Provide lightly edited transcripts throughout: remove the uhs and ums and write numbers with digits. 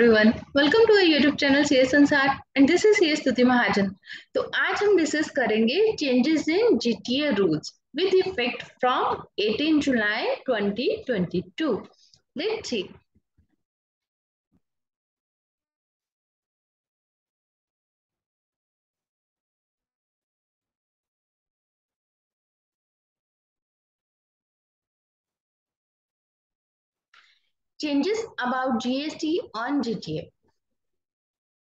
Everyone, welcome to our YouTube channel CA Sansar and this is CA Stuti Mahajan. तो आज हम discuss करेंगे changes in GTA rules with effect from 18 July 2022। Let's see. Changes about GST on GTA।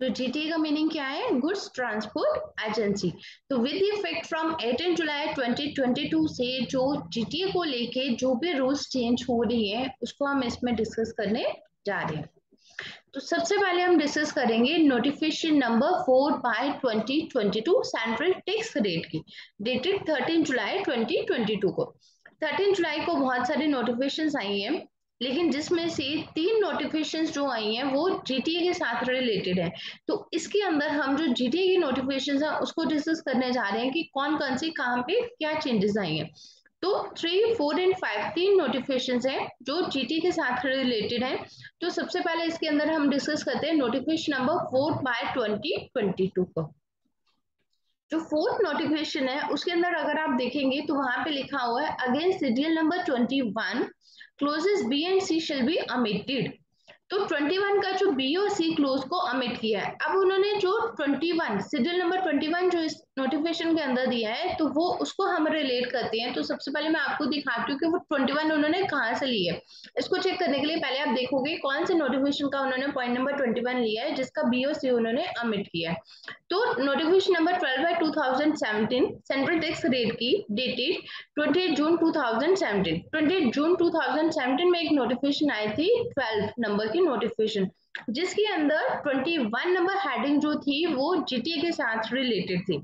तो GTA का meaning क्या है? Goods transport agency. तो with effect from 18 July 2022 से जो GTA को लेके जो भी रूल्स चेंज हो रही है उसको हम इसमें डिस्कस करने जा रहे हैं। तो सबसे पहले हम डिस्कस करेंगे notification number 4/2022 central tax rate की, डेटेड 13 जुलाई 2022 को। 13 जुलाई को बहुत सारे नोटिफिकेशन आई हैं, लेकिन जिसमें से 3 नोटिफिकेशंस जो आई हैं वो जीटीए के साथ रिलेटेड है। तो इसके अंदर हम जो जीटीए की नोटिफिकेशंस है उसको डिस्कस करने जा रहे हैं कि कौन कौन से कहाँ पे क्या चेंजेस आई हैं। तो 3, 4 और 5 3 नोटिफिकेशंस हैं जो जीटीए के साथ रिलेटेड है। तो सबसे पहले इसके अंदर हम डिस्कस करते हैं नोटिफिकेशन नंबर 4/2022 को। जो 4th नोटिफिकेशन है उसके अंदर अगर आप देखेंगे तो वहां पे लिखा हुआ है against serial number 21 clauses B and C shall be omitted. तो 21 का जो बी और सी क्लोज को अमिट किया है। अब उन्होंने जो 21 सीरियल नंबर 21 जो इस नोटिफिकेशन के अंदर दिया है तो वो उसको हम रिलेट करते हैं। तो सबसे पहले मैं आपको दिखाती हूँ कि वो 21 उन्होंने कहाँ से लिया है। इसको चेक करने के लिए पहले आप देखोगे कौन से नोटिफिकेशन का उन्होंने पॉइंट नंबर 21 लिया है जिसका बी और सी उन्होंने अमिट किया है। तो notification number 12/2017 central tax rate की, डेटेड 28 जून 2017। 28 जून 2017 में एक नोटिफिकेशन आई थी 12 नंबर की नोटिफिकेशन, जिसके अंदर 21 नंबर हेडिंग जो थी वो जीटीए के साथ रिलेटेड थी।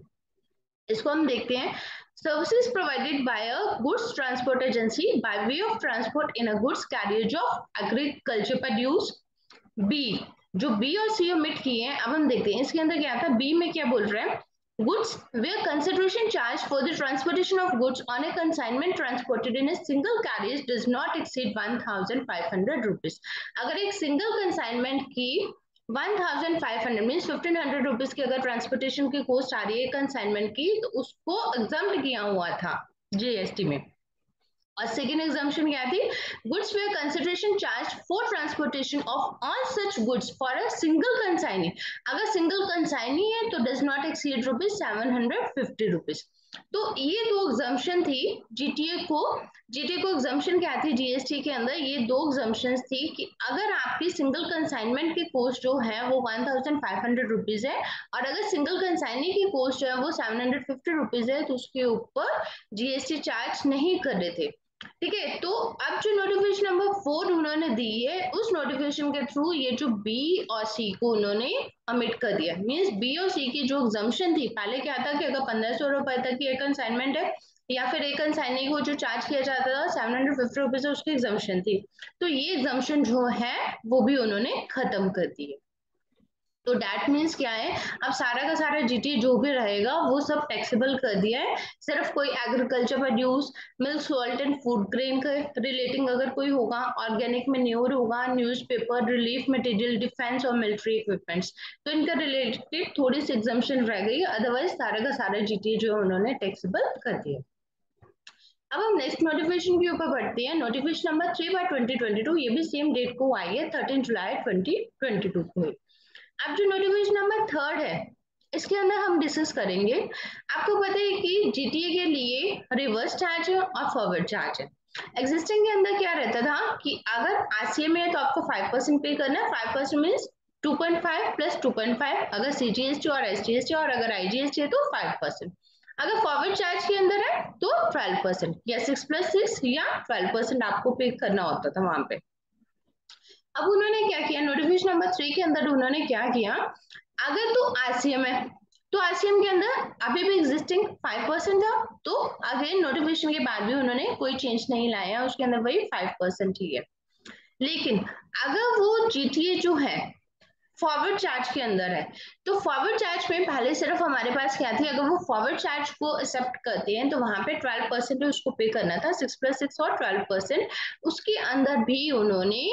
इसको हम देखते हैं, services provided by a goods transport agency by way of transport in a goods carriage of agriculture produce. B, जो बी और सी ओमिट किए हैं अब हम देखते हैं इसके अंदर क्या था। बी में क्या बोल रहे हैं, goods where consideration charge for the transportation of goods on a consignment transported in a single carriage does not exceed 1500 rupees। अगर एक single consignment की 1500 मींस 1500 रुपीज की अगर ट्रांसपोर्टेशन की कॉस्ट आ रही है कंसाइनमेंट की तो उसको एग्जम्प्ट किया हुआ था जीएसटी में। और सेकेंड एग्जम्पशन क्या थी, goods where consideration charged for transportation of all such goods for a single consignee. अगर सिंगल कंसाइनी है तो does not exceed rupees 750 rupees. तो ये 2 एग्जम्पशन थी जीटीए को एग्जम्पशन क्या थी जीएसटी के अंदर। ये 2 एग्जम्पशन थी कि अगर आपकी सिंगल कंसाइनमेंट की कॉस्ट जो है वो 1500 रुपीज है और अगर सिंगल कंसाइनी की कॉस्ट जो है वो 750 रुपीज है तो उसके ऊपर जीएसटी चार्ज नहीं कर रहे थे। ठीक है, तो अब जो नोटिफिकेशन नंबर 4 उन्होंने दी है उस नोटिफिकेशन के थ्रू ये जो बी और सी को उन्होंने अमिट कर दिया। मींस बी और सी की जो एग्जम्पशन थी, पहले क्या था कि अगर 1500 रुपए तक की एक कंसाइनमेंट है या फिर एक कंसाइनी को जो चार्ज किया जाता था 750 रुपीज उसकी एग्जम्पशन थी। तो ये एग्जम्पशन जो है वो भी उन्होंने खत्म कर दी है। तो डैट मीन्स क्या है, अब सारा का सारा जीटीए जो भी रहेगा वो सब टैक्सेबल कर दिया है। सिर्फ कोई agriculture produce, milk, salt and food grain के रिलेटिंग अगर कोई होगा, ऑर्गेनिक मेन्योर होगा, न्यूज़पेपर, रिलीफ मटेरियल, डिफेंस और मिलिट्री इक्विपमेंट्स, तो इनका रिलेटेड थोड़ी सी एग्जम्पशन रह गई। अदरवाइज सारा का सारा जीटीए जो है उन्होंने टैक्सेबल कर दिया। अब हम नेक्स्ट नोटिफिकेशन के ऊपर बढ़ते हैं। नोटिफिकेशन नंबर 3/2022, ये भी सेम डेट को आई है, 13 जुलाई 2022 को। अब जो नोटिफिकेशन नंबर 3 है इसके अंदर हम डिस्कस करेंगे। आपको पता है कि जीटीए के लिए रिवर्स चार्ज और फॉरवर्ड चार्ज है। एग्जिस्टिंग के अंदर क्या रहता था कि अगर आरसीएम है तो आपको 5% पे करना है। 5% मीन्स 2.5 प्लस 2.5 अगर सीजीएसटी और एसजीएसटी और अगर आईजीएसटी है तो 5%। अगर फॉरवर्ड चार्ज के अंदर है तो 12% या 6 प्लस 6 या 12% आपको पे करना होता था वहां पे। अब उन्होंने क्या किया नोटिफिकेशन नंबर 3 के अंदर, उन्होंने क्या किया, अगर तो आरसीएम है तो आरसीएम के अंदर अभी भी एग्जिस्टिंग 5% था तो अगेन नोटिफिकेशन के बाद भी उन्होंने कोई चेंज नहीं लाया, उसके अंदर वही 5% ही है। लेकिन अगर वो जीटीए जो है फॉरवर्ड चार्ज के अंदर है तो फॉरवर्ड चार्ज में पहले सिर्फ हमारे पास क्या थी, अगर वो फॉरवर्ड चार्ज को एक्सेप्ट करते हैं तो वहां पे 12% उसको पे करना था, 6 प्लस 6 और 12%। उसके अंदर भी उन्होंने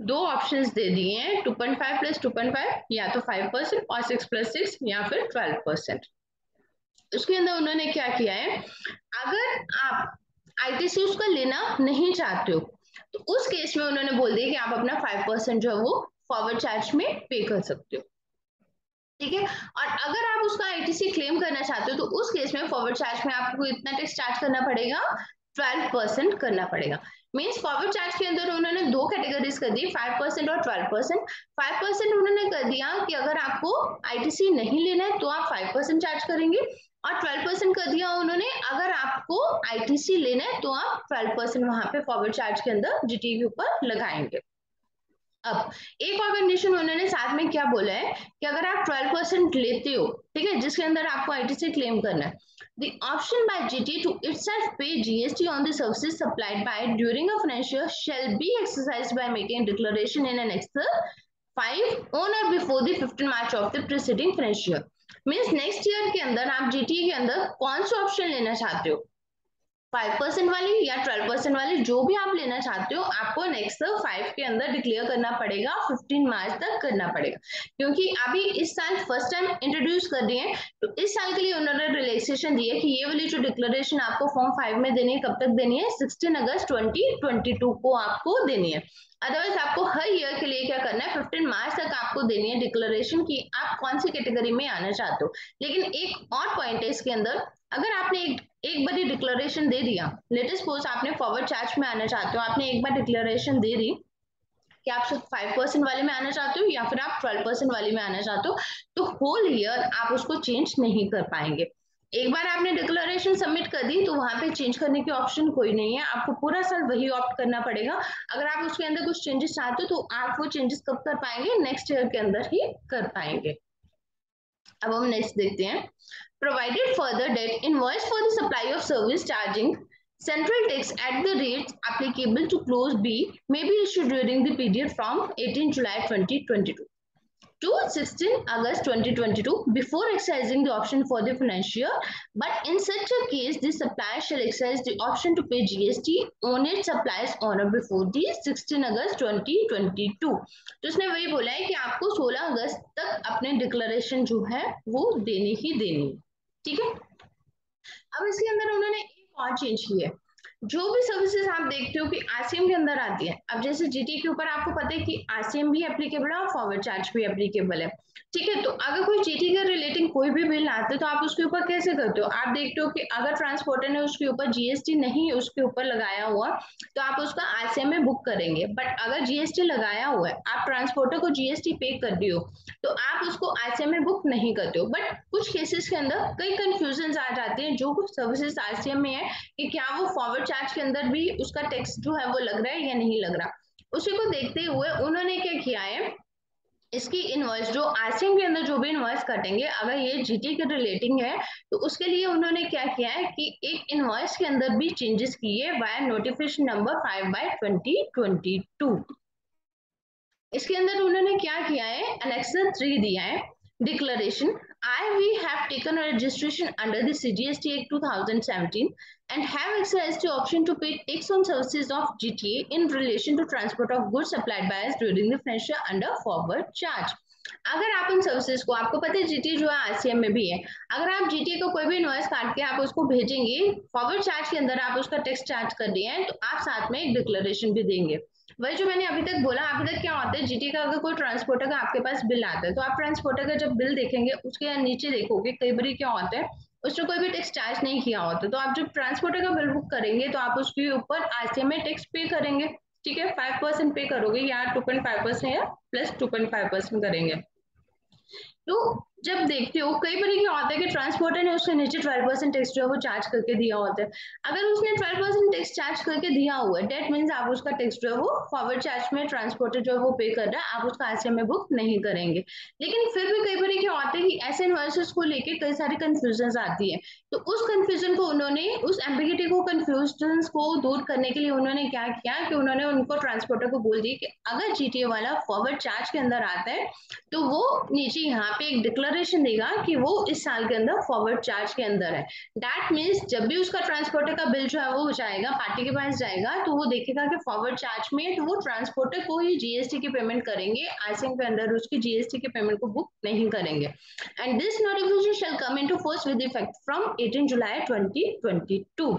दो ऑप्शंस दे दिए हैं 2.5 + 2.5 या तो 5% और 6 + 6 या फिर 12%। उसके अंदर उन्होंने क्या किया है, अगर आप आईटीसी उसका लेना नहीं चाहते हो तो उस केस में उन्होंने बोल दिया कि आप अपना 5% जो है वो फॉरवर्ड चार्ज में पे कर सकते हो, ठीक है। और अगर आप उसका आईटीसी क्लेम करना चाहते हो तो उस केस में फॉरवर्ड चार्ज में आपको इतना टैक्स चार्ज करना पड़ेगा, 12% करना पड़ेगा। मींस फॉरवर्ड चार्ज के अंदर उन्होंने दो कैटेगरीज कर दी, 5% और 12%। 5% उन्होंने कर दिया कि अगर आपको आईटीसी नहीं लेना है तो आप 5% चार्ज करेंगे, और 12% कर दिया उन्होंने अगर आपको आईटीसी लेना है तो आप 12% वहां पे फॉरवर्ड चार्ज के अंदर जीटी के ऊपर लगाएंगे। अब एक और कंडीशन उन्होंने साथ में क्या बोला है कि अगर आप 12% लेते हो, ठीक है, जिसके अंदर आपको आईटीसी क्लेम करना है, the option by GT to itself pay GST on the services supplied by it during a financial year shall be exercised by making declaration in an Excel 5 on or before the 15th March of the preceding financial year। Means next year के अंदर आप GT के अंदर कौन सा option लेना चाहते हो, 5% वाली या 12% वाली, जो भी आप लेना चाहते हो आपको नेक्स्ट 5 के अंदर डिक्लेयर करना पड़ेगा, 15 मार्च तक करना पड़ेगा, क्योंकि अभी इस साल फर्स्ट टाइम इंट्रोड्यूस कर दिए हैं तो इस साल के लिए उन्होंने रिलैक्सेशन दी है कि ये वाली जो डिक्लेरेशन आपको फॉर्म 5 में देनी है कब तक देनी है, 16 अगस्त 2022 को आपको देनी है। अदरवाइज आपको हर ईयर के लिए क्या करना है, 15 मार्च तक आपको देनी है डिक्लेरेशन की आप कौन सी कैटेगरी में आना चाहते हो। लेकिन एक और पॉइंट है इसके अंदर, अगर आपने एक बार डिक्लेरेशन दे दिया, लेटेस्ट सपोज आपने फॉरवर्ड चार्ज में आना चाहते हो, आपने एक बार डिक्लेरेशन दे दी कि आप 5% वाले में आना चाहते हो या फिर आप 12% वाले में आना चाहते हो, तो होल ईयर आप उसको चेंज नहीं कर पाएंगे। एक बार आपने डिक्लेरेशन सबमिट कर दी तो वहां पे चेंज करने की ऑप्शन कोई नहीं है, आपको पूरा साल वही ऑप्ट करना पड़ेगा। अगर आप उसके अंदर कुछ चेंजेस चाहते हो तो आप वो चेंजेस कब कर पाएंगे, नेक्स्ट ईयर के अंदर ही कर पाएंगे। अब हम नेक्स्ट देखते हैं, provided further that invoice for the supply of service charging central tax at the rates applicable to clause B may be issued during the period from 18 July 2022 to 16 August 2022 before exercising the option for the financial year, but in such a case the supplier shall exercise the option to pay GST on its supplies on or before the 16 August 2022। तो उसने वही बोला है कि आपको 16 अगस्त तक अपने declaration जो है वो देनी ही देनी है, ठीक है। अब इसके अंदर उन्होंने एक और चेंज की है, जो भी सर्विसेज आप देखते हो कि आरसीएम के अंदर आती है, अब जैसे जीटी के ऊपर आपको पता है कि आरसीएम भी एप्लीकेबल है और फॉरवर्ड चार्ज भी एप्लीकेबल है, ठीक है। तो अगर कोई जीटी के रिलेटिंग कोई भी बिल आता है तो आप उसके ऊपर कैसे करते हो, आप देखते हो कि अगर ट्रांसपोर्टर ने उसके ऊपर जीएसटी नहीं उसके ऊपर लगाया हुआ तो आप उसका आरसीएम में बुक करेंगे, बट अगर जीएसटी लगाया हुआ है, आप ट्रांसपोर्टर को जीएसटी पे कर दियो तो आप उसको आरसीएम में बुक नहीं करते हो। बट कुछ केसेस के अंदर कई कंफ्यूजन आ जाते हैं, जो कुछ सर्विसेज आरसीएम में है कि क्या वो फॉरवर्ड चार्ज के अंदर भी उसका टैक्स जो है वो लग रहा है या नहीं लग रहा, उसी को देखते हुए उन्होंने क्या किया है, इसकी इनवॉइस जो आरसीएम के अंदर जो भी इनवॉइस कटेंगे अगर ये जीटी के रिलेटिंग है तो उसके लिए उन्होंने क्या किया है कि एक इनवॉइस के अंदर भी चेंजेस किए वाया नोटिफिकेशन नंबर 5/2022। इसके अंदर उन्होंने क्या किया है, एनेक्सर 3 दिया है, declaration we have taken a registration under the CGST Act 2017 and have exercised the option to pay tax on services of GTA in relation to transport of goods supplied by us during the financial year under forward charge। अगर आप उन services को, आपको पता है GT जो है RCM में भी है, अगर आप जीटी को कोई भी इनवॉइस काट के आप उसको भेजेंगे फॉरवर्ड चार्ज के अंदर, आप उसका टैक्स चार्ज कर रहे हैं तो आप साथ में एक डिक्लेरेशन भी देंगे। वही जो मैंने अभी तक बोला, अभी तक क्या होता है जीटी का अगर कोई ट्रांसपोर्टर का आपके पास बिल आता है तो आप ट्रांसपोर्टर का जब बिल देखेंगे उसके नीचे देखोगे कई बार क्या होता है उसमें कोई भी टैक्स चार्ज नहीं किया होता, तो आप जब ट्रांसपोर्टर का बिल बुक करेंगे तो आप उसके ऊपर आरसीएम में टैक्स पे करेंगे, ठीक है, 5% पे करोगे या 2.5% या +2.5% करेंगे। तो जब देखते हो कई बार क्या होता है कि ट्रांसपोर्टर ने उसके नीचे 12% टैक्स जो है वो चार्ज करके दिया होता है, अगर उसने 12% टैक्स चार्ज करके दिया हुआ है डेट मीन्स आप उसका टैक्स जो है वो फॉरवर्ड चार्ज में ट्रांसपोर्टर जो है वो पे कर रहा है, आप उसका आरसीएम में बुक नहीं करेंगे। लेकिन फिर भी कई बार क्या होता है कि ऐसे इनवॉइसेस को लेके कई सारी कंफ्यूजन आती है, तो उस कंफ्यूजन को उन्होंने, उस एम्बिगिटी को, कंफ्यूजन को दूर करने के लिए उन्होंने क्या किया कि उन्होंने उनको ट्रांसपोर्टर को बोल दिया कि अगर जीटीए वाला फॉरवर्ड चार्ज के अंदर आता है तो वो नीचे यहाँ पे एक डिक्लेरेशन देगा कि वो इस साल के अंदर फॉरवर्ड चार्ज के अंदर है। दैट मीन्स जब भी उसका ट्रांसपोर्टर का बिल जो है वो जाएगा, पार्टी के पास जाएगा, तो वो देखेगा कि फॉरवर्ड चार्ज में तो वो ट्रांसपोर्टर को ही जीएसटी की पेमेंट करेंगे, आरसीएम के अंदर उसकी जीएसटी की पेमेंट को बुक नहीं करेंगे। And this notification shall come into force with effect from 18 July 2022।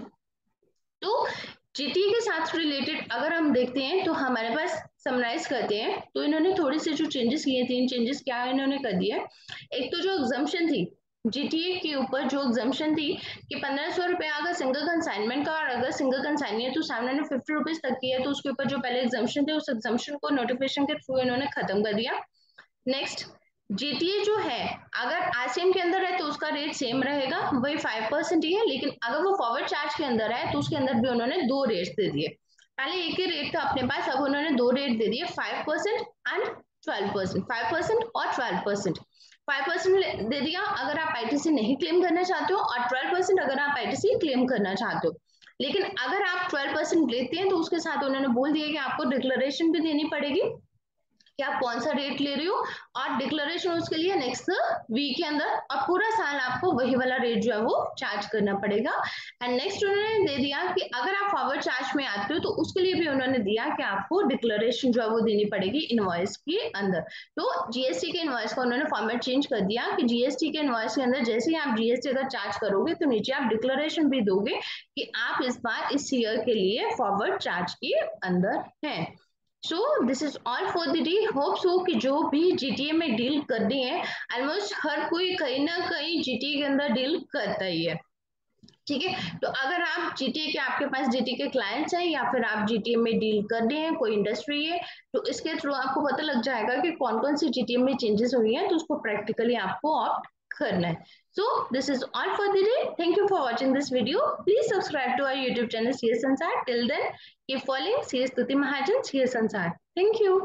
तो जीटीए के साथ रिलेटेड अगर हम देखते हैं तो हमारे पास समराइज करते हैं तो इन्होंने थोड़े से जो चेंजेस किए, 3 चेंजेस क्या इन्होंने कर दिए। एक तो जो एग्जम्पशन थी जीटीए के ऊपर, जो एग्जम्पशन थी कि 1500 रुपया अगर सिंगल कंसाइनमेंट का और अगर सिंगल कंसाइनमेंट तो 750 रुपीज तक की है, तो उसके ऊपर जो पहले एग्जम्पशन थे उस एग्जम्पशन को नोटिफिकेशन के थ्रू इन्होंने खत्म कर दिया। नेक्स्ट, जीटीए जो है अगर आरसीएम के अंदर है तो उसका रेट सेम रहेगा, वही 5% ही है, लेकिन अगर वो फॉरवर्ड चार्ज के अंदर है तो उसके अंदर भी उन्होंने 2 रेट्स दे दिए। पहले एक ही रेट था अपने पास, अब उन्होंने 2 रेट दे दिए, 5% एंड 12%, 5% और 12%। 5% दे दिया अगर आप आईटीसी नहीं क्लेम करना चाहते हो और 12% अगर आप आईटीसी क्लेम करना चाहते हो। लेकिन अगर आप 12% लेते हैं तो उसके साथ उन्होंने बोल दिया कि आपको डिक्लेरेशन भी देनी पड़ेगी कि आप कौन सा रेट ले रहे हो, और डिक्लेरेशन उसके लिए नेक्स्ट वीक के अंदर, और पूरा साल आपको वही वाला रेट जो है वो चार्ज करना पड़ेगा। एंड नेक्स्ट उन्होंने दे दिया कि अगर आप फॉरवर्ड चार्ज में आते हो तो उसके लिए भी उन्होंने दिया कि आपको डिक्लेरेशन जो है वो देनी पड़ेगी इनवॉइस के अंदर। तो जीएसटी के इनवॉइस का उन्होंने फॉर्मेट चेंज कर दिया कि जीएसटी के इनवॉइस के अंदर जैसे ही आप जीएसटी अगर चार्ज करोगे तो नीचे आप डिक्लेरेशन भी दोगे कि आप इस बार इस ईयर के लिए फॉरवर्ड चार्ज के अंदर है। So this is all for the day. Hopes हो कि जो भी जीटीए में डील करनी है, ऑलमोस्ट हर कोई कहीं ना कहीं जीटीए के अंदर डील करता ही है, ठीक है। तो अगर आप जीटीए के, आपके पास जीटीए के क्लाइंट्स हैं या फिर आप जीटीए में डील कर रहे हैं, कोई इंडस्ट्री है, तो इसके थ्रू आपको पता लग जाएगा कि कौन कौन सी जीटीए में चेंजेस हुई हैं, तो उसको प्रैक्टिकली आपको ऑप्ट करना है। So this is all for the day. Thank you for watching this video. Please subscribe to our YouTube channel CA Sansaar. Till then, keep following CA Satuti Mahajan, CA Sansaar. Thank you.